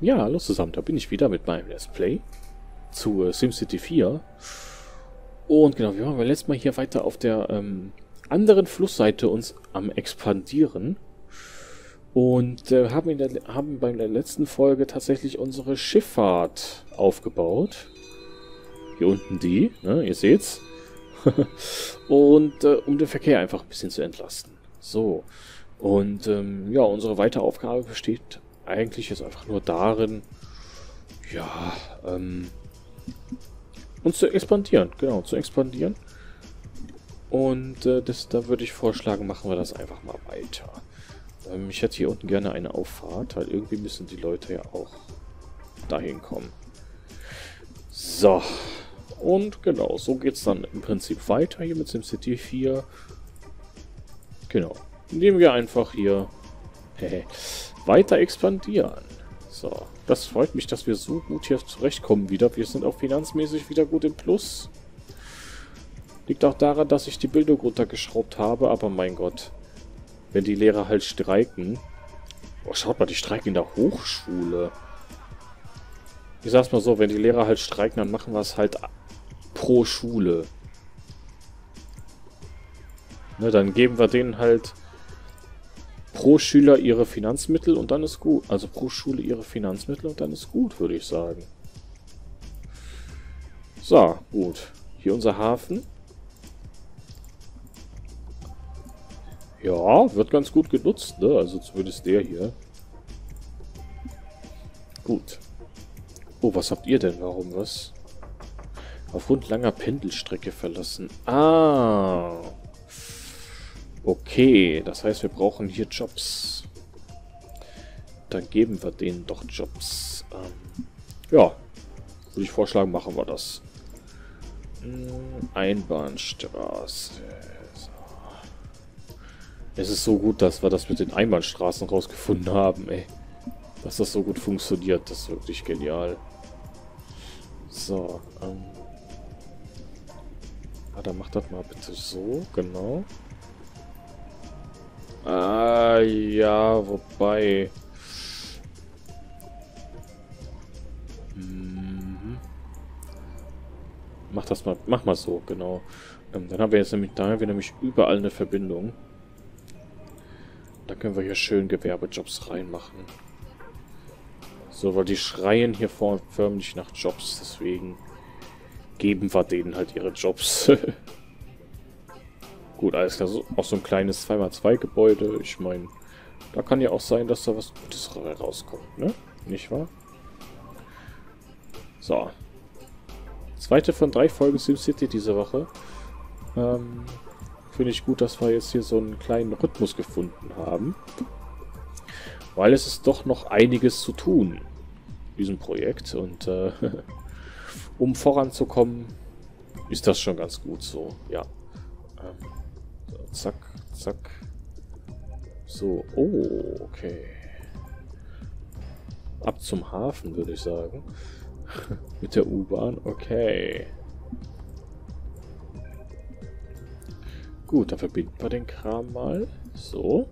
Ja, hallo zusammen, da bin ich wieder mit meinem Let's Play zu SimCity 4. Und genau, wir waren beim letzten Mal hier weiter auf der anderen Flussseite uns am Expandieren. Und haben bei der letzten Folge tatsächlich unsere Schifffahrt aufgebaut. Hier unten die, ne, ihr seht's. Und um den Verkehr einfach ein bisschen zu entlasten. So, und ja, unsere weitere Aufgabe besteht eigentlich jetzt einfach nur darin, ja, uns zu expandieren. Genau, zu expandieren. Und da würde ich vorschlagen, machen wir das einfach mal weiter. Ich hätte hier unten gerne eine Auffahrt, weil irgendwie müssen die Leute ja auch dahin kommen. So, und genau, so geht es dann im Prinzip weiter hier mit SimCity 4. Genau, indem wir einfach hier weiter expandieren. So, das freut mich, dass wir so gut hier zurechtkommen wieder. Wir sind auch finanzmäßig wieder gut im Plus. Liegt auch daran, dass ich die Bildung runtergeschraubt habe, aber mein Gott, wenn die Lehrer halt streiken. Oh, schaut mal, die streiken in der Hochschule. Ich sag's mal so, wenn die Lehrer halt streiken, dann machen wir es halt pro Schule. Ne, dann geben wir denen halt pro Schüler ihre Finanzmittel und dann ist gut. Also pro Schule ihre Finanzmittel und dann ist gut, würde ich sagen. So, gut. Hier unser Hafen. Ja, wird ganz gut genutzt, ne? Also zumindest der hier. Gut. Oh, was habt ihr denn? Warum was? Aufgrund langer Pendelstrecke verlassen. Ah. Okay, das heißt, wir brauchen hier Jobs. Dann geben wir denen doch Jobs. Ja, würde ich vorschlagen, machen wir das. Einbahnstraße. Es ist so gut, dass wir das mit den Einbahnstraßen rausgefunden haben, ey. Dass das so gut funktioniert, das ist wirklich genial. So, ah, dann macht das mal bitte so, genau. Ah, ja, wobei. Mach mal so, genau. Dann haben wir jetzt nämlich, da haben wir nämlich überall eine Verbindung. Da können wir hier schön Gewerbejobs reinmachen. So, weil die schreien hier förmlich nach Jobs, deswegen geben wir denen halt ihre Jobs. Gut, alles klar, auch so ein kleines 2×2 Gebäude. Ich meine, da kann ja auch sein, dass da was Gutes rauskommt, ne? Nicht wahr? So. Zweite von 3 Folgen SimCity diese Woche. Finde ich gut, dass wir jetzt hier so einen kleinen Rhythmus gefunden haben. Weil es ist doch noch einiges zu tun in diesem Projekt. Und um voranzukommen, ist das schon ganz gut so. Ja. So, zack, zack. So, oh, okay. Ab zum Hafen, würde ich sagen. Mit der U-Bahn, okay. Gut, dann verbinden wir den Kram mal. So.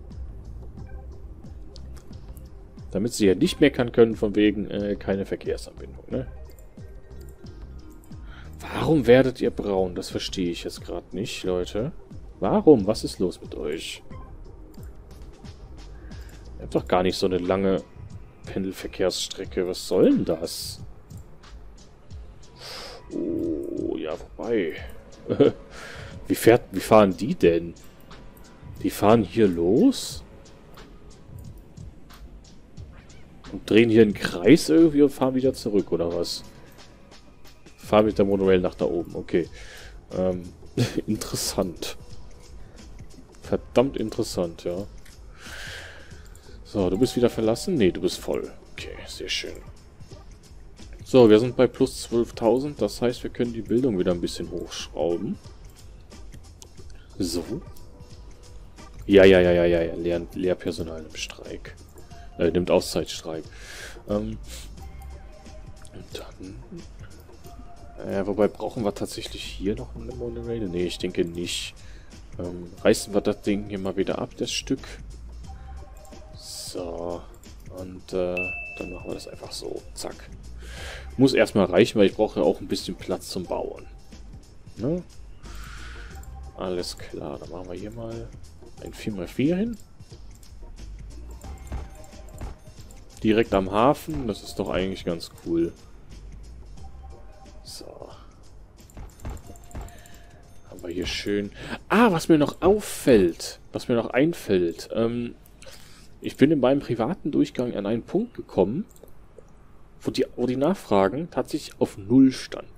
Damit sie ja nicht meckern können, von wegen keine Verkehrsanbindung, ne? Warum werdet ihr braun? Das verstehe ich jetzt gerade nicht, Leute. Warum? Was ist los mit euch? Ihr habt doch gar nicht so eine lange Pendelverkehrsstrecke. Was soll denn das? Oh, ja, vorbei. Wie fahren die denn? Die fahren hier los? Und drehen hier einen Kreis irgendwie und fahren wieder zurück, oder was? Fahren mit der Monorail nach da oben, okay. Interessant. Verdammt interessant, ja. So, du bist wieder verlassen? Nee, du bist voll. Okay, sehr schön. So, wir sind bei plus 12.000. Das heißt, wir können die Bildung wieder ein bisschen hochschrauben. So. Ja. Lehrpersonal nimmt Streik. Nimmt Auszeitstreik. Und dann... wobei, brauchen wir tatsächlich hier noch eine Monorail? Nee, ich denke nicht. Reißen wir das Ding hier mal wieder ab, das Stück. So. Und dann machen wir das einfach so. Zack. Muss erstmal reichen, weil ich brauche ja auch ein bisschen Platz zum Bauen. Ne? Alles klar, dann machen wir hier mal ein 4x4 hin. Direkt am Hafen, das ist doch eigentlich ganz cool. So. Haben wir hier schön... Ah, was mir noch auffällt, was mir noch einfällt. Ich bin in meinem privaten Durchgang an einen Punkt gekommen, wo die Nachfragen tatsächlich auf Null standen.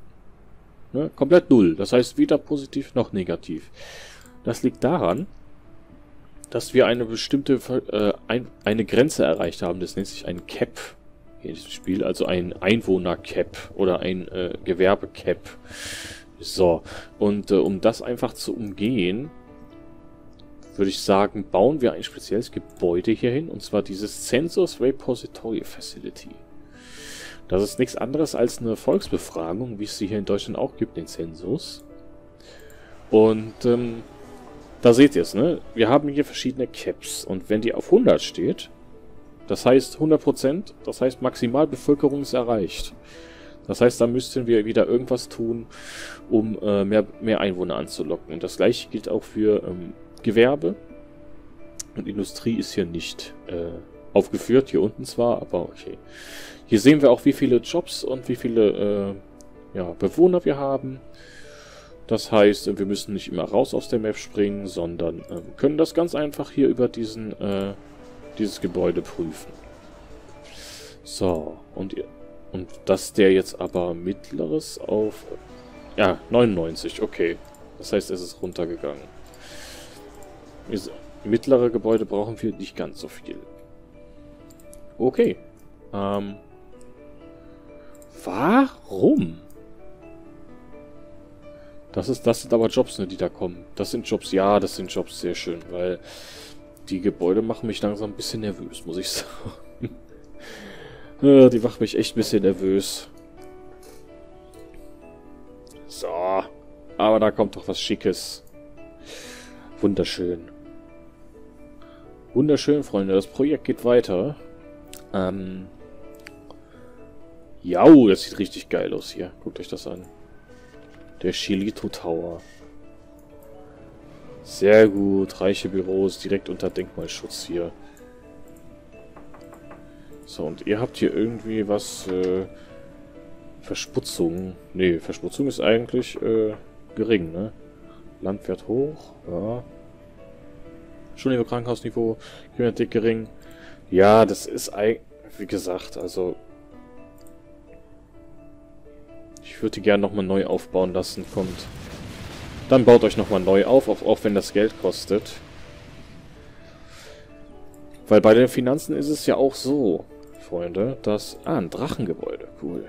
Ne? Komplett Null. Das heißt, weder positiv noch negativ. Das liegt daran, dass wir eine bestimmte eine Grenze erreicht haben. Das nennt sich ein Cap in diesem Spiel. Also ein Einwohner-Cap oder ein Gewerbe-Cap. So. Und um das einfach zu umgehen, würde ich sagen, bauen wir ein spezielles Gebäude hier hin. Und zwar dieses Census Repository Facility. Das ist nichts anderes als eine Volksbefragung, wie es sie hier in Deutschland auch gibt, den Zensus. Und da seht ihr es, ne? Wir haben hier verschiedene Caps. Und wenn die auf 100 steht, das heißt 100%, das heißt Maximalbevölkerung ist erreicht. Das heißt, da müssten wir wieder irgendwas tun, um mehr Einwohner anzulocken. Und das gleiche gilt auch für Gewerbe. Und Industrie ist hier nicht aufgeführt, hier unten zwar, aber okay. Hier sehen wir auch, wie viele Jobs und wie viele Bewohner wir haben. Das heißt, wir müssen nicht immer raus aus der Map springen, sondern können das ganz einfach hier über dieses Gebäude prüfen. So, und dass der jetzt aber mittleres auf... Ja, 99, okay. Das heißt, es ist runtergegangen. Mittlere Gebäude brauchen wir nicht ganz so viel. Okay. Warum? Das sind aber Jobs, ne, die da kommen. Das sind Jobs, ja, das sind Jobs, sehr schön, weil die Gebäude machen mich langsam ein bisschen nervös, muss ich sagen. Die machen mich echt ein bisschen nervös. So, aber da kommt doch was Schickes. Wunderschön. Wunderschön, Freunde, das Projekt geht weiter. Jau, das sieht richtig geil aus hier. Guckt euch das an. Der Chilito Tower. Sehr gut. Reiche Büros direkt unter Denkmalschutz hier. So, und ihr habt hier irgendwie was... Verschmutzung. Nee, Verschmutzung ist eigentlich gering, ne? Landwert hoch. Ja. Schon über Krankenhausniveau. Kriminalität gering. Ja, das ist eigentlich... Wie gesagt, also... Ich würde gerne nochmal neu aufbauen lassen. Kommt. Dann baut euch nochmal neu auf, auch wenn das Geld kostet. Weil bei den Finanzen ist es ja auch so, Freunde, dass... Ah, ein Drachengebäude. Cool.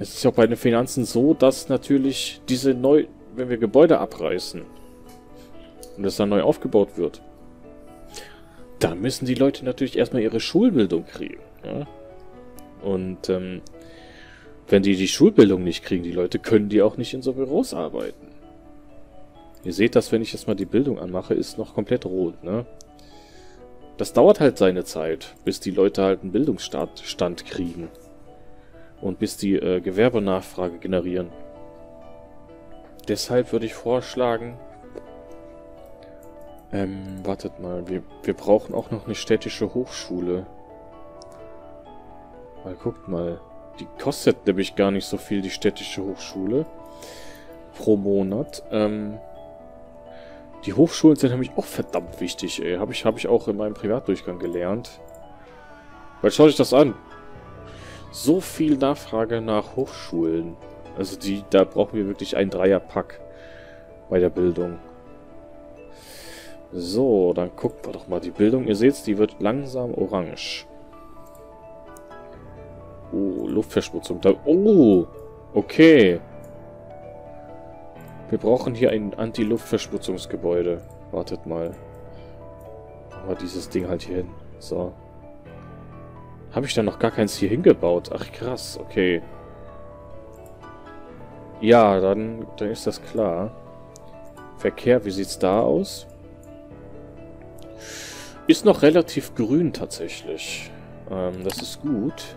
Es ist ja auch bei den Finanzen so, dass natürlich diese wenn wir Gebäude abreißen und es dann neu aufgebaut wird, dann müssen die Leute natürlich erstmal ihre Schulbildung kriegen. Ja? Und, wenn die die Schulbildung nicht kriegen, die Leute, können die auch nicht in so Büros arbeiten. Ihr seht das, wenn ich jetzt mal die Bildung anmache, ist noch komplett rot, ne? Das dauert halt seine Zeit, bis die Leute halt einen Bildungsstand kriegen. Und bis die Gewerbenachfrage generieren. Deshalb würde ich vorschlagen... wartet mal, wir brauchen auch noch eine städtische Hochschule. Mal guckt mal. Die kostet nämlich gar nicht so viel, die städtische Hochschule. Pro Monat. Die Hochschulen sind nämlich auch verdammt wichtig, ey. Hab ich auch in meinem Privatdurchgang gelernt. Weil schaut euch das an. So viel Nachfrage nach Hochschulen. Also da brauchen wir wirklich einen Dreierpack bei der Bildung. So, dann gucken wir doch mal die Bildung. Ihr seht's, die wird langsam orange. Oh, Luftverschmutzung. Oh, okay. Wir brauchen hier ein Anti-Luftverschmutzungsgebäude. Wartet mal. Machen wir dieses Ding halt hier hin. So. Habe ich da noch gar keins hier hingebaut? Ach, krass. Okay. Ja, dann ist das klar. Verkehr, wie sieht's da aus? Ist noch relativ grün tatsächlich. Das ist gut.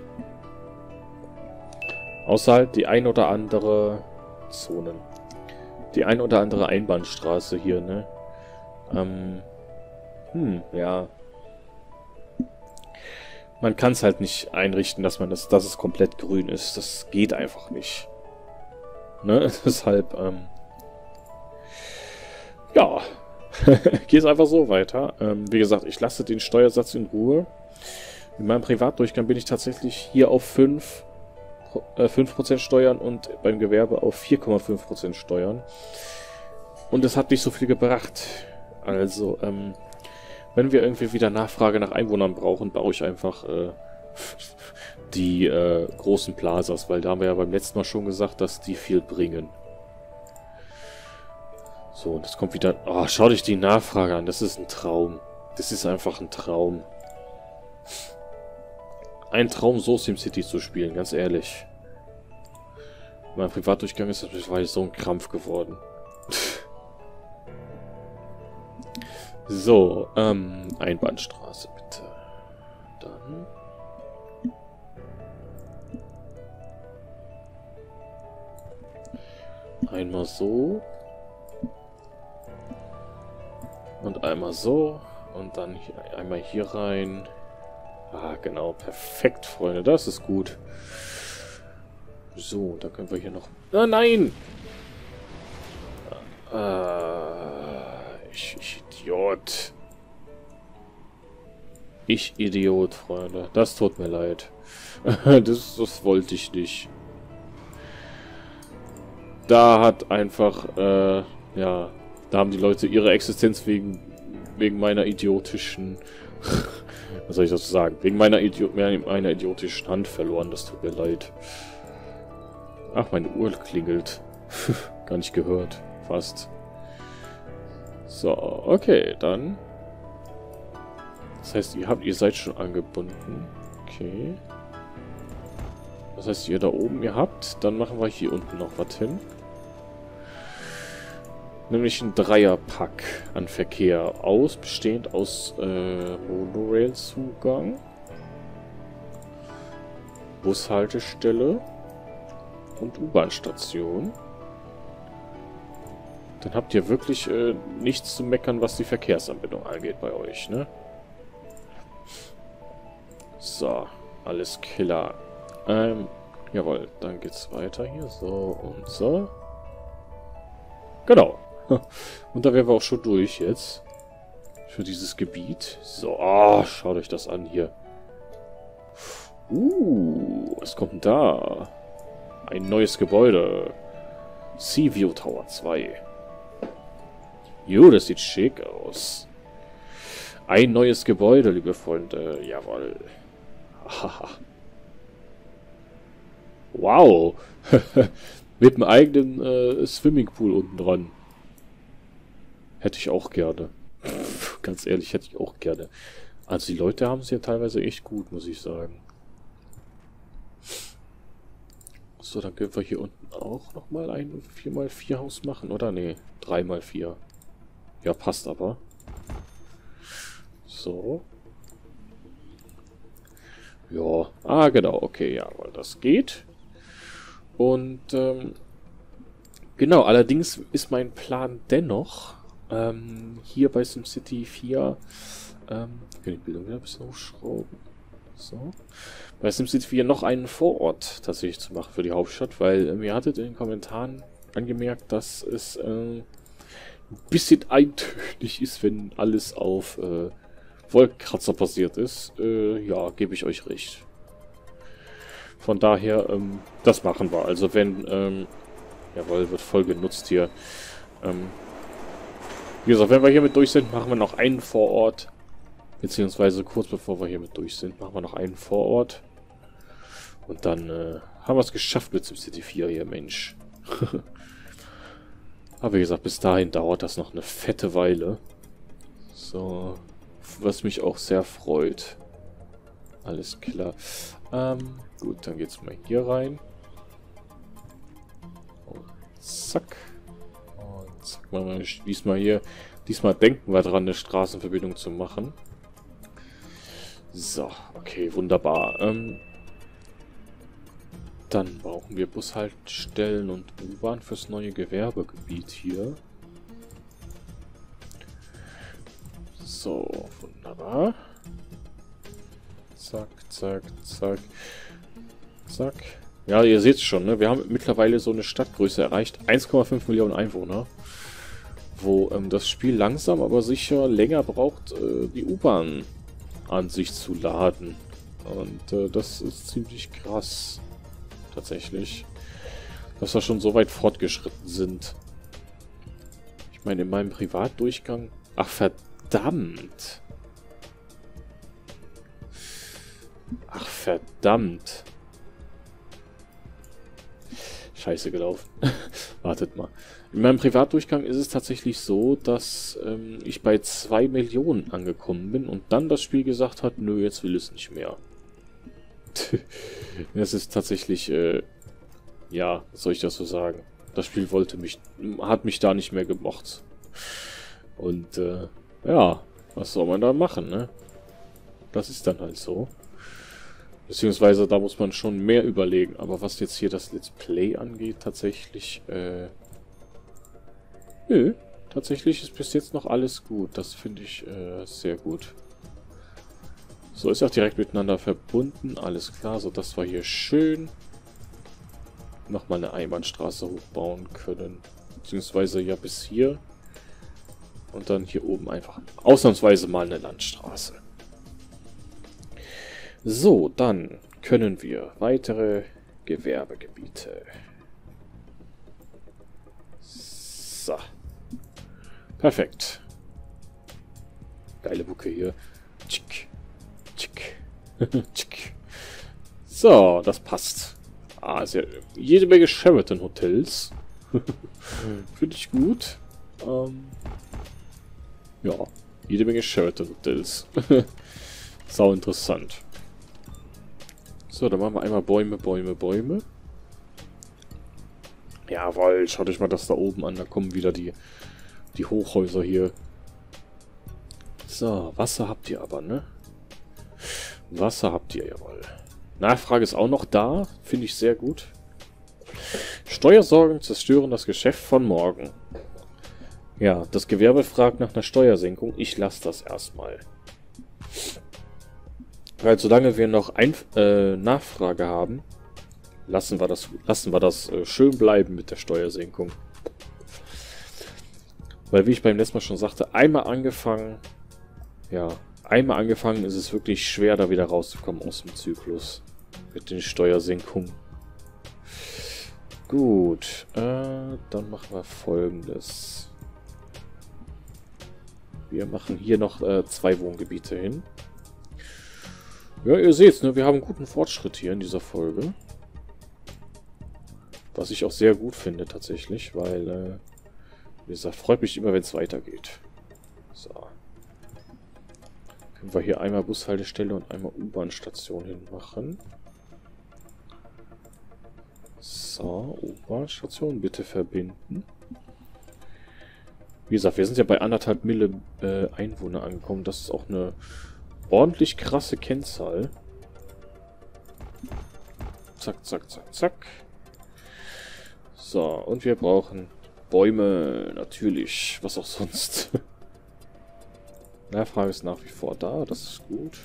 Außer halt die ein oder andere Zonen. Die ein oder andere Einbahnstraße hier, ne? Ja. Man kann es halt nicht einrichten, dass es komplett grün ist. Das geht einfach nicht. Ne? Deshalb, ja. Geht's einfach so weiter. Wie gesagt, ich lasse den Steuersatz in Ruhe. In meinem Privatdurchgang bin ich tatsächlich hier auf 5% Steuern und beim Gewerbe auf 4,5% Steuern. Und das hat nicht so viel gebracht. Also, wenn wir irgendwie wieder Nachfrage nach Einwohnern brauchen, baue ich einfach die großen Plazas, weil da haben wir ja beim letzten Mal schon gesagt, dass die viel bringen. So, und das kommt wieder... Oh, schau dich die Nachfrage an, das ist ein Traum. Das ist einfach ein Traum. Ein Traum, so SimCity zu spielen, ganz ehrlich. Mein Privatdurchgang ist natürlich so ein Krampf geworden. So, Einbahnstraße, bitte. Dann. Einmal so. Und einmal so. Und dann hier, einmal hier rein. Ah, genau. Perfekt, Freunde. Das ist gut. So, da können wir hier noch... Ah, nein! Ich Idiot. Ich Idiot, Freunde. Das tut mir leid. Das wollte ich nicht. Da hat einfach... ja... Da haben die Leute ihre Existenz wegen meiner idiotischen... Was soll ich dazu sagen? Wegen meiner idiotischen Hand verloren. Das tut mir leid. Ach, meine Uhr klingelt. Gar nicht gehört. Fast. So, okay, dann. Das heißt, ihr seid schon angebunden. Okay. Das heißt, ihr da oben habt. Dann machen wir hier unten noch was hin. Nämlich ein Dreierpack an Verkehr aus, bestehend aus Monorail-Zugang, Bushaltestelle und U-Bahn-Station. Dann habt ihr wirklich nichts zu meckern, was die Verkehrsanbindung angeht bei euch, ne? So, alles klar. Jawohl, dann geht's weiter hier, so und so. Genau. Und da wären wir auch schon durch jetzt. Für dieses Gebiet. So, oh, schaut euch das an hier. Was kommt denn da? Ein neues Gebäude. Sea View Tower 2. Jo, das sieht schick aus. Ein neues Gebäude, liebe Freunde. Jawohl. Haha. Wow. Mit einem eigenen Swimmingpool unten dran. Hätte ich auch gerne. Ganz ehrlich, hätte ich auch gerne. Also die Leute haben es ja teilweise echt gut, muss ich sagen. So, dann können wir hier unten auch nochmal ein 4x4 Haus machen, oder? Nee, 3x4. Ja, passt aber. So. Ja, ah genau, okay, ja, weil das geht. Und, genau, allerdings ist mein Plan dennoch... hier bei SimCity 4, ich kann die Bildung wieder ein bisschen hochschrauben, so, bei SimCity 4 noch einen Vorort tatsächlich zu machen für die Hauptstadt, weil ihr hattet in den Kommentaren angemerkt, dass es ein bisschen eintönig ist, wenn alles auf Wolkenkratzer passiert ist. Ja, gebe ich euch recht. Von daher, das machen wir. Also wenn, jawohl, wird voll genutzt hier, wie gesagt, wenn wir hiermit durch sind, machen wir noch einen Vorort. Beziehungsweise kurz bevor wir hiermit durch sind, machen wir noch einen Vorort. Und dann haben wir es geschafft mit SimCity 4 hier, Mensch. Aber wie gesagt, bis dahin dauert das noch eine fette Weile. So, was mich auch sehr freut. Alles klar. Gut, dann geht's mal hier rein. Und zack. Zack, diesmal denken wir dran, eine Straßenverbindung zu machen. So, okay, wunderbar. Dann brauchen wir Bushaltestellen und U-Bahn fürs neue Gewerbegebiet hier. So, wunderbar. Zack, zack, zack. Zack. Ja, ihr seht es schon, ne? Wir haben mittlerweile so eine Stadtgröße erreicht. 1,5 Millionen Einwohner. Wo das Spiel langsam, aber sicher länger braucht, die U-Bahn an sich zu laden. Und das ist ziemlich krass. Tatsächlich. Dass wir schon so weit fortgeschritten sind. Ich meine, in meinem Privatdurchgang... Ach, verdammt! Ach, verdammt! Scheiße gelaufen. Wartet mal. In meinem Privatdurchgang ist es tatsächlich so, dass ich bei 2 Millionen angekommen bin und dann das Spiel gesagt hat, nö, jetzt will es nicht mehr. Das ist tatsächlich, ja, soll ich das so sagen? Das Spiel wollte mich, hat mich da nicht mehr gemocht. Und, ja, was soll man da machen, ne? Das ist dann halt so. Beziehungsweise, da muss man schon mehr überlegen. Aber was jetzt hier das Let's Play angeht, tatsächlich, nö, tatsächlich ist bis jetzt noch alles gut. Das finde ich, sehr gut. So, ist auch direkt miteinander verbunden. Alles klar, so dass wir hier schön nochmal eine Einbahnstraße hochbauen können. Beziehungsweise ja bis hier. Und dann hier oben einfach ausnahmsweise mal eine Landstraße. So, dann können wir weitere Gewerbegebiete. So. Perfekt. Geile Bucke hier. Tschick. So, das passt. Ah, sehr, jede Menge Sheraton Hotels. Finde ich gut. Ja, jede Menge Sheraton Hotels. Sau interessant. So, dann machen wir einmal Bäume, Bäume, Bäume. Jawohl, schaut euch mal das da oben an. Da kommen wieder die Hochhäuser hier. So, Wasser habt ihr aber, ne? Wasser habt ihr, jawohl. Nachfrage ist auch noch da. Finde ich sehr gut. Steuersorgen zerstören das Geschäft von morgen. Ja, das Gewerbe fragt nach einer Steuersenkung. Ich lasse das erstmal. Weil solange wir noch Nachfrage haben, lassen wir das schön bleiben mit der Steuersenkung. Weil, wie ich beim letzten Mal schon sagte, einmal angefangen... Ja... Einmal angefangen, ist es wirklich schwer, da wieder rauszukommen aus dem Zyklus. Mit den Steuersenkungen. Gut. Dann machen wir Folgendes. Wir machen hier noch 2 Wohngebiete hin. Ja, ihr seht's, ne? Wir haben einen guten Fortschritt hier in dieser Folge. Was ich auch sehr gut finde, tatsächlich. Weil, wie gesagt, freut mich immer, wenn es weitergeht. So. Können wir hier einmal Bushaltestelle und einmal U-Bahn-Station hinmachen. So, U-Bahn-Station bitte verbinden. Wie gesagt, wir sind ja bei 1,5 Millionen Einwohner angekommen. Das ist auch eine ordentlich krasse Kennzahl. Zack, zack, zack, zack. So, und wir brauchen Bäume, natürlich. Was auch sonst. Nachfrage ist nach wie vor da, das ist gut.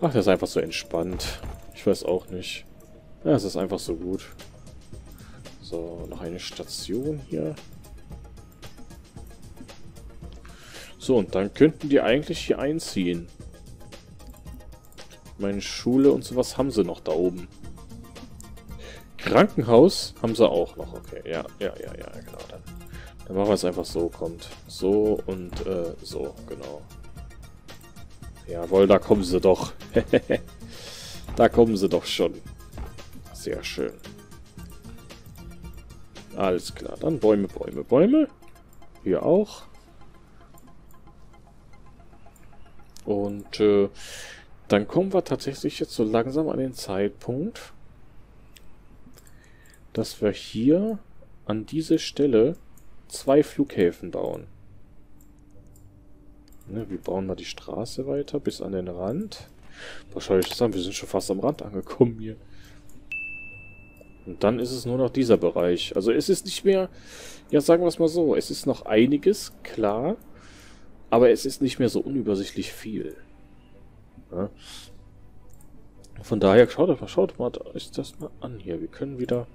Ach, das ist einfach so entspannt. Ich weiß auch nicht. Ja, es ist einfach so gut. So, noch eine Station hier. So, und dann könnten die eigentlich hier einziehen. Meine Schule und sowas haben sie noch da oben. Krankenhaus haben sie auch noch, okay. Ja, ja, ja, ja, genau dann. Dann machen wir es einfach so, kommt. So und so, genau. Jawohl, da kommen sie doch. Da kommen sie doch schon. Sehr schön. Alles klar, dann Bäume, Bäume, Bäume. Hier auch. Und dann kommen wir tatsächlich jetzt so langsam an den Zeitpunkt, dass wir hier an diese Stelle 2 Flughäfen bauen. Ne, wir bauen mal die Straße weiter bis an den Rand. Wahrscheinlich sagen, wir sind schon fast am Rand angekommen hier. Und dann ist es nur noch dieser Bereich. Also es ist nicht mehr, ja sagen wir es mal so, es ist noch einiges, klar, aber es ist nicht mehr so unübersichtlich viel. Ja. Von daher, schaut mal euch das mal an hier. Wir können wieder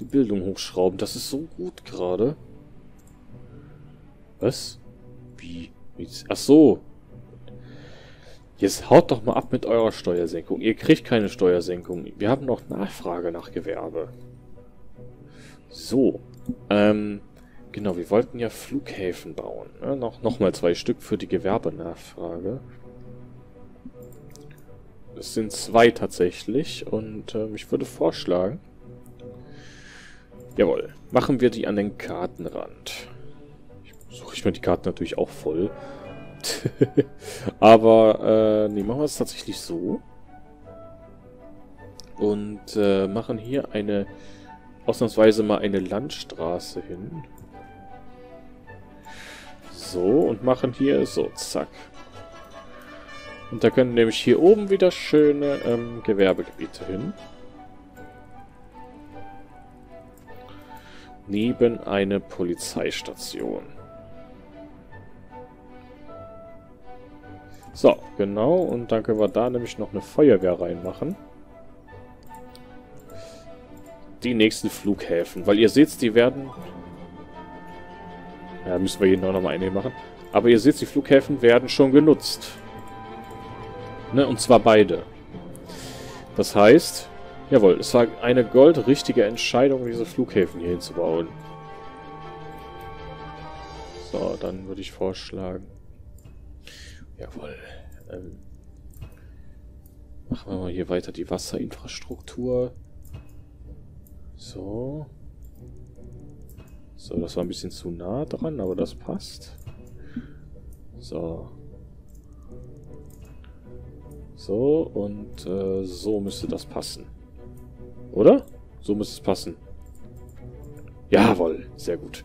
die Bildung hochschrauben. Das ist so gut gerade. Was? Wie? Ach so. Jetzt haut doch mal ab mit eurer Steuersenkung. Ihr kriegt keine Steuersenkung. Wir haben noch Nachfrage nach Gewerbe. So. Genau, wir wollten ja Flughäfen bauen. Ne? Nochmal 2 Stück für die Gewerbenachfrage. Es sind 2 tatsächlich. Und ich würde vorschlagen... Jawohl. Machen wir die an den Kartenrand. Suche ich mir die Karten natürlich auch voll. Aber, nee, machen wir es tatsächlich so. Und machen hier eine, ausnahmsweise mal eine Landstraße hin. So, und machen hier so, zack. Und da können nämlich hier oben wieder schöne Gewerbegebiete hin. Neben eine Polizeistation. So, genau. Und dann können wir da nämlich noch eine Feuerwehr reinmachen. Die nächsten Flughäfen. Weil ihr seht, die werden... Ja, müssen wir hier nochmal eine machen. Aber ihr seht, die Flughäfen werden schon genutzt. Ne, und zwar beide. Das heißt... Jawohl, es war eine goldrichtige Entscheidung, diese Flughäfen hier hinzubauen. So, dann würde ich vorschlagen... Jawohl. Machen wir mal hier weiter die Wasserinfrastruktur. So. So, das war ein bisschen zu nah dran, aber das passt. So. So, und so müsste das passen. Oder? So müsste es passen. Jawohl, sehr gut.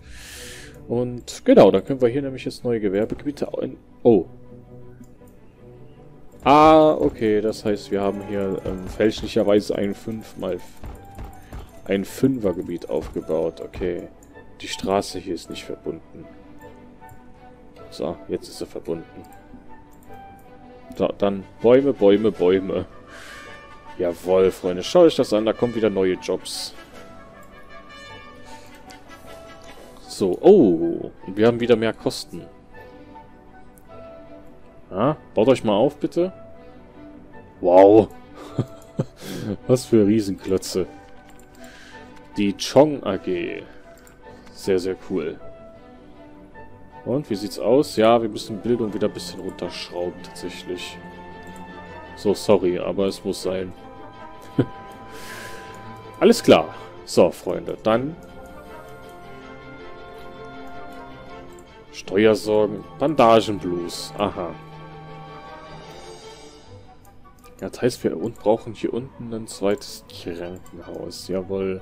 Und genau, dann können wir hier nämlich jetzt neue Gewerbegebiete... Oh. Ah, okay, das heißt, wir haben hier fälschlicherweise ein 5x5er-Gebiet aufgebaut. Okay, die Straße hier ist nicht verbunden. So, jetzt ist sie verbunden. So, dann Bäume, Bäume, Bäume. Jawohl, Freunde, schau euch das an, da kommen wieder neue Jobs. So, oh, wir haben wieder mehr Kosten. Ja, baut euch mal auf, bitte. Wow. Was für Riesenklötze. Die Chong-AG. Sehr, sehr cool. Und, wie sieht's aus? Ja, wir müssen Bildung wieder ein bisschen runterschrauben, tatsächlich. So, sorry, aber es muss sein. Alles klar. So, Freunde, dann... Steuersorgen. Bandagenblues. Aha. Ja, das heißt, wir brauchen hier unten ein zweites Krankenhaus. Jawohl.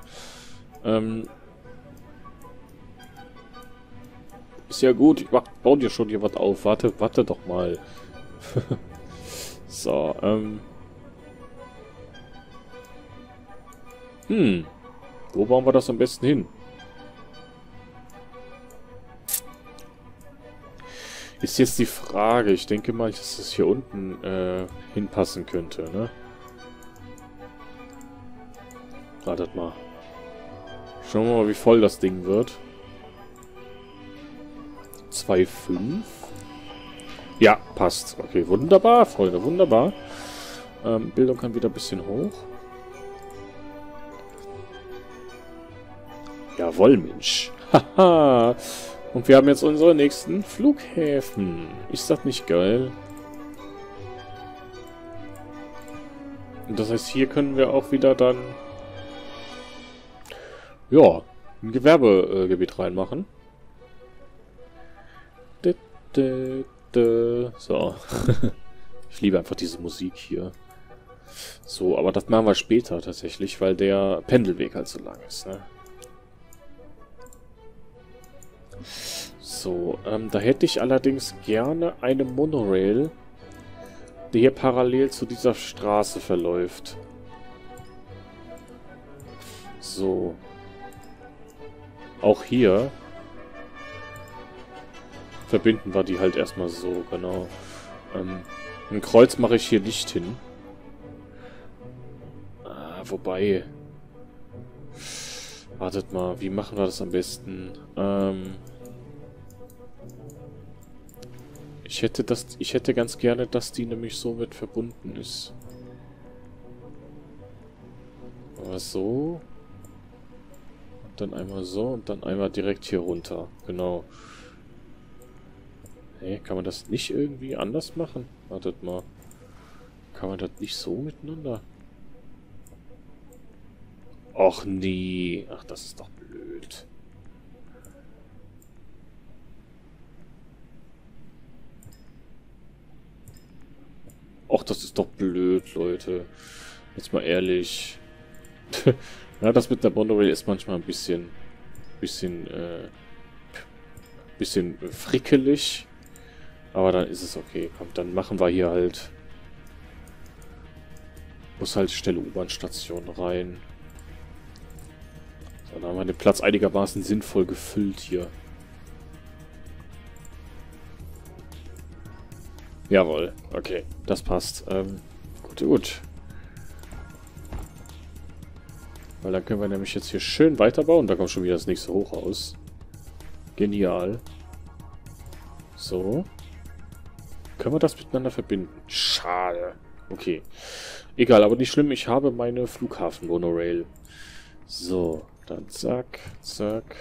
Ist ja gut. Ich baue dir schon hier was auf. Warte doch mal. So, Wo bauen wir das am besten hin? Ist jetzt die Frage. Ich denke mal, dass das hier unten hinpassen könnte, ne? Wartet mal. Schauen wir mal, wie voll das Ding wird. 2,5. Ja, passt. Okay, wunderbar, Freunde, wunderbar. Bildung kann wieder ein bisschen hoch. Jawohl, Mensch. Haha. Und wir haben jetzt unsere nächsten Flughäfen. Ist das nicht geil? Und das heißt, hier können wir auch wieder dann... Ja, ein Gewerbegebiet reinmachen. So. Ich liebe einfach diese Musik hier. So, aber das machen wir später tatsächlich, weil der Pendelweg halt so lang ist, ne? so. Da hätte ich allerdings gerne eine Monorail, die hier parallel zu dieser Straße verläuft. So. Auch hier verbinden wir die halt erstmal so, genau. Ein Kreuz mache ich hier nicht hin. Wobei... Wartet mal, wie machen wir das am besten? Ich hätte ganz gerne, dass die nämlich so mit verbunden ist. Aber so. Und dann einmal so und dann einmal direkt hier runter. Genau. Hey, kann man das nicht irgendwie anders machen? Wartet mal. Kann man das nicht so miteinander? Och nee. Ach, das ist doch blöd. Och, das ist doch blöd, Leute. Jetzt mal ehrlich. Ja, das mit der Boundary ist manchmal ein bisschen frickelig. Aber dann ist es okay. Komm, dann machen wir hier halt Bushaltestelle, U-Bahn-Station rein. Dann haben wir den Platz einigermaßen sinnvoll gefüllt hier. Jawohl, okay, das passt. Gut. Weil dann können wir nämlich jetzt hier schön weiterbauen. Da kommt schon wieder das nächste Hochhaus. Genial. So. Können wir das miteinander verbinden? Schade. Okay. Egal, aber nicht schlimm. Ich habe meine Flughafen-Monorail. So. Dann zack, zack.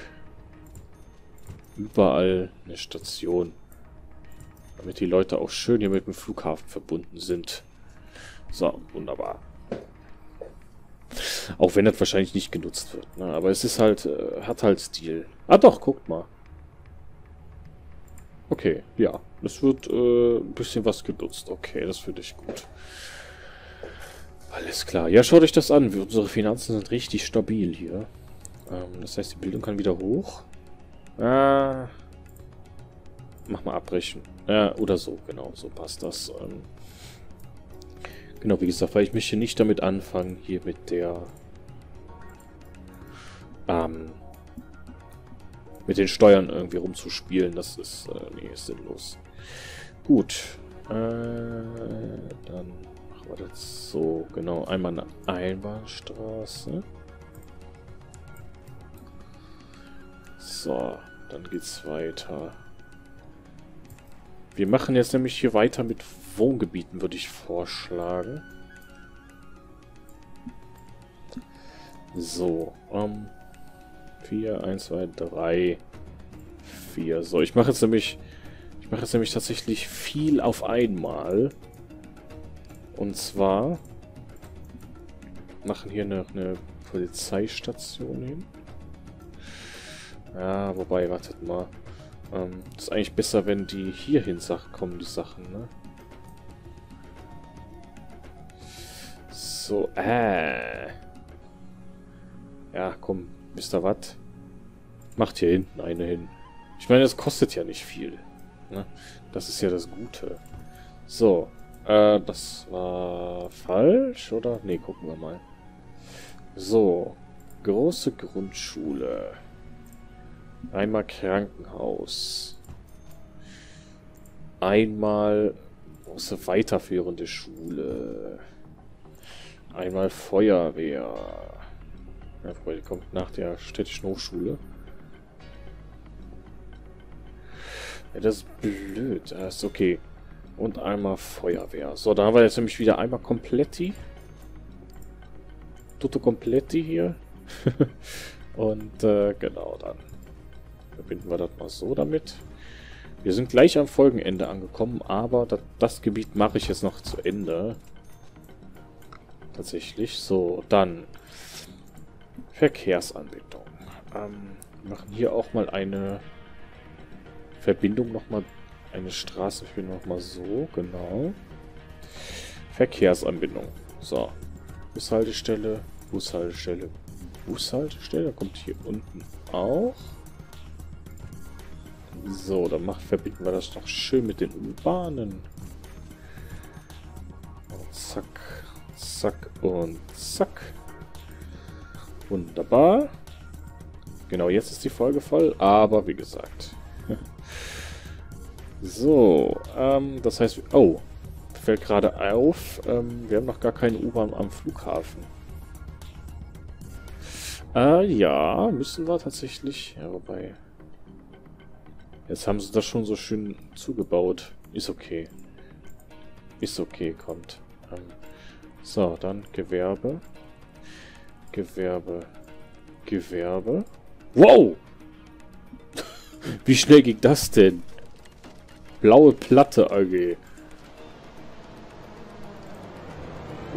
Überall eine Station. Damit die Leute auch schön hier mit dem Flughafen verbunden sind. So, wunderbar. Auch wenn das wahrscheinlich nicht genutzt wird, ne? Aber es ist halt, hat halt Stil. Ah doch, guckt mal. Okay, ja. Es wird ein bisschen was genutzt. Okay, das finde ich gut. Alles klar. Ja, schaut euch das an. Unsere Finanzen sind richtig stabil hier. Das heißt, die Bildung kann wieder hoch. Mach mal abbrechen. Oder so, genau. So passt das. Genau, wie gesagt, weil ich möchte nicht damit anfangen, hier mit den Steuern irgendwie rumzuspielen. Das ist, nee, ist sinnlos. Gut. Dann machen wir das so. Genau, einmal eine Einbahnstraße. So, dann geht's weiter. Wir machen jetzt nämlich hier weiter mit Wohngebieten, würde ich vorschlagen. So, 4, 1, 2, 3, 4. So, ich mache jetzt nämlich tatsächlich viel auf einmal. Und zwar machen hier noch eine Polizeistation hin. Ja, wobei, wartet mal. Das ist eigentlich besser, wenn die hierhin kommen, die Sachen, ne? So, Ja, komm, wisst ihr was? Macht hier hinten eine hin. Ich meine, das kostet ja nicht viel, ne? Das ist ja das Gute. So, das war falsch, oder? Ne, gucken wir mal. So, große Grundschule. Einmal Krankenhaus. Einmal große weiterführende Schule. Einmal Feuerwehr. Ja, Freunde, kommt nach der städtischen Hochschule. Ja, das ist blöd. Das ist okay. Und einmal Feuerwehr. So, da haben wir jetzt nämlich wieder einmal Kompletti. Tutto Kompletti hier. Und genau dann. Verbinden wir das mal so damit. Wir sind gleich am Folgenende angekommen, aber das Gebiet mache ich jetzt noch zu Ende. Tatsächlich. So, dann. Verkehrsanbindung. Machen hier auch mal eine Verbindung nochmal. Eine Straßenverbindung nochmal so, genau. Verkehrsanbindung. So. Bushaltestelle, Bushaltestelle, Bushaltestelle. Kommt hier unten auch. So, dann verbinden wir das doch schön mit den U-Bahnen. Zack, zack und zack. Wunderbar. Genau, jetzt ist die Folge voll, aber wie gesagt. So, das heißt... Oh, fällt gerade auf, wir haben noch gar keine U-Bahn am Flughafen. Ja, müssen wir tatsächlich... Ja, wobei... Jetzt haben sie das schon so schön zugebaut. Ist okay. Ist okay, kommt. So, dann Gewerbe. Gewerbe. Gewerbe. Wow! Wie schnell ging das denn? Blaue Platte AG.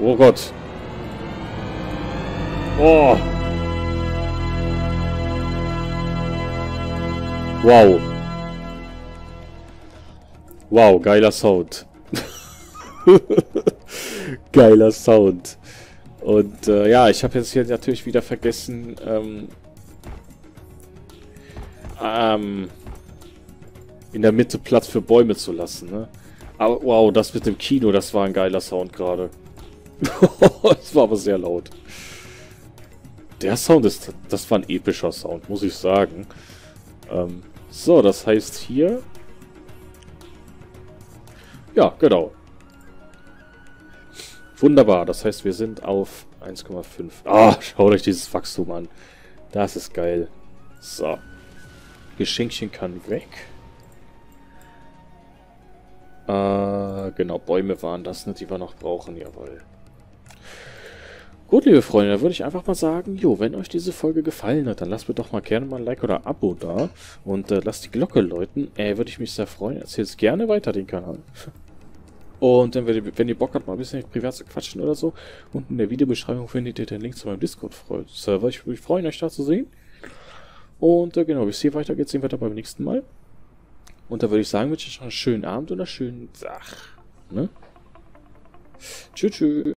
Oh Gott. Oh. Wow. Wow, geiler Sound. Geiler Sound. Und ja, ich habe jetzt hier natürlich wieder vergessen, in der Mitte Platz für Bäume zu lassen, ne? Aber wow, das mit dem Kino, das war ein geiler Sound gerade. Das war aber sehr laut. Der Sound ist, das war ein epischer Sound, muss ich sagen. So, das heißt hier... Ja, genau. Wunderbar, das heißt, wir sind auf 1,5. Ah, schaut euch dieses Wachstum an. Das ist geil. So. Geschenkchen kann weg. Genau, Bäume waren das, ne, die wir noch brauchen, jawohl. Gut, liebe Freunde, da würde ich einfach mal sagen, jo, wenn euch diese Folge gefallen hat, dann lasst mir doch mal gerne mal ein Like oder ein Abo da und lasst die Glocke läuten. Würde ich mich sehr freuen. Erzählt gerne weiter den Kanal. Und wenn ihr Bock habt, mal ein bisschen privat zu quatschen oder so, unten in der Videobeschreibung findet ihr den Link zu meinem Discord-Server. Ich würde mich freuen, euch da zu sehen. Und genau, bis hier weiter geht's, sehen wir dann beim nächsten Mal. Und da würde ich sagen, wünsche ich euch einen schönen Abend und einen schönen Tag. Ne? Tschüss, tschüss.